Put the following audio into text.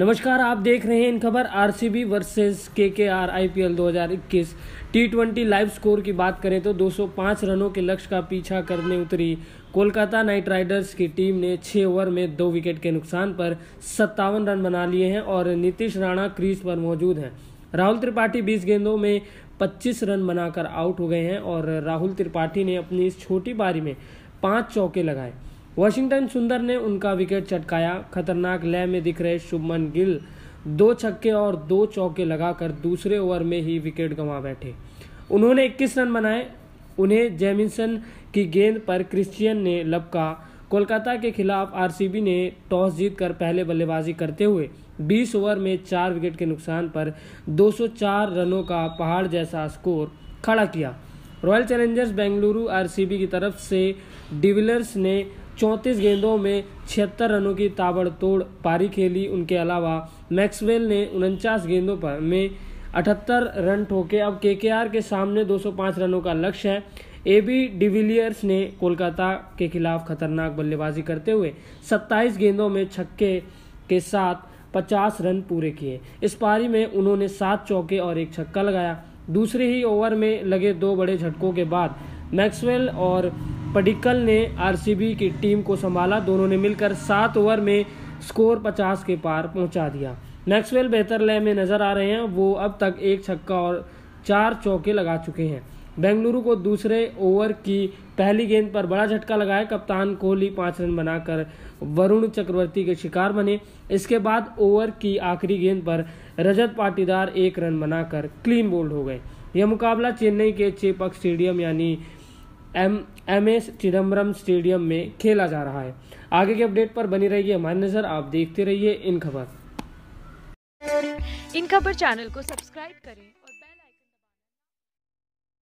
नमस्कार, आप देख रहे हैं इन खबर। RCB versus KKR IPL 2021 T20 live score की बात करें तो 205 रनों के लक्ष्य का पीछा करने उतरी कोलकाता नाइट राइडर्स की टीम ने 6 ओवर में 2 विकेट के नुकसान पर 57 रन बना लिए हैं और नीतीश राणा क्रीज पर मौजूद हैं। राहुल त्रिपाठी 20 गेंदों में 25 रन बनाकर आउट हो गए हैं और राहुल त्रिपाठी ने अपनी इस छोटी पारी में 5 चौके लगाए। वाशिंगटन सुंदर ने उनका विकेट चटकाया। खतरनाक लय में दिख रहे शुभमन गिल 2 छक्के और 2 चौके लगाकर दूसरे ओवर में ही विकेट गंवा बैठे। उन्होंने 21 रन बनाए। उन्हें जेमिसन की गेंद पर क्रिश्चियन ने लपका। कोलकाता के खिलाफ आरसीबी ने टॉस जीतकर पहले बल्लेबाजी करते हुए 20 ओवर में 4 विकेट के नुकसान पर 204 रनों का पहाड़ जैसा स्कोर खड़ा किया। रॉयल चैलेंजर्स बेंगलुरु आरसीबी की तरफ से डिविलियर्स ने 34 गेंदों में 76 रनों की ताबड़तोड़ पारी खेली। उनके अलावा मैक्सवेल ने 49 गेंदों पर में 78 रन ठोके। अब केकेआर के सामने 205 रनों का लक्ष्य है। एबी डिविलियर्स ने कोलकाता के खिलाफ खतरनाक बल्लेबाजी करते हुए 27 गेंदों में छक्के के साथ 50 रन पूरे किए। इस पारी में उन्होंने 7 चौके और 1 छक्का लगाया। दूसरे ही ओवर में लगे 2 बड़े झटकों के बाद मैक्सवेल और पडिक्कल ने आरसीबी की टीम को संभाला। दोनों ने मिलकर 7 ओवर में स्कोर 50 के पार पहुंचा दिया। मैक्सवेल बेहतर लय में नजर आ रहे हैं। वो अब तक 1 छक्का और 4 चौके लगा चुके हैं। बेंगलुरु को दूसरे ओवर की पहली गेंद पर बड़ा झटका लगाया। कप्तान कोहली 5 रन बनाकर वरुण चक्रवर्ती के शिकार बने। इसके बाद ओवर की आखिरी गेंद पर रजत पाटीदार 1 रन बनाकर क्लीन बोल्ड हो गए। यह मुकाबला चेन्नई के चेपक स्टेडियम यानी एम ए चिदम्बरम स्टेडियम में खेला जा रहा है। आगे के अपडेट पर बनी रहिए हमारी नजर। आप देखते रहिए इन खबर। इन खबर चैनल को सब्सक्राइब करें।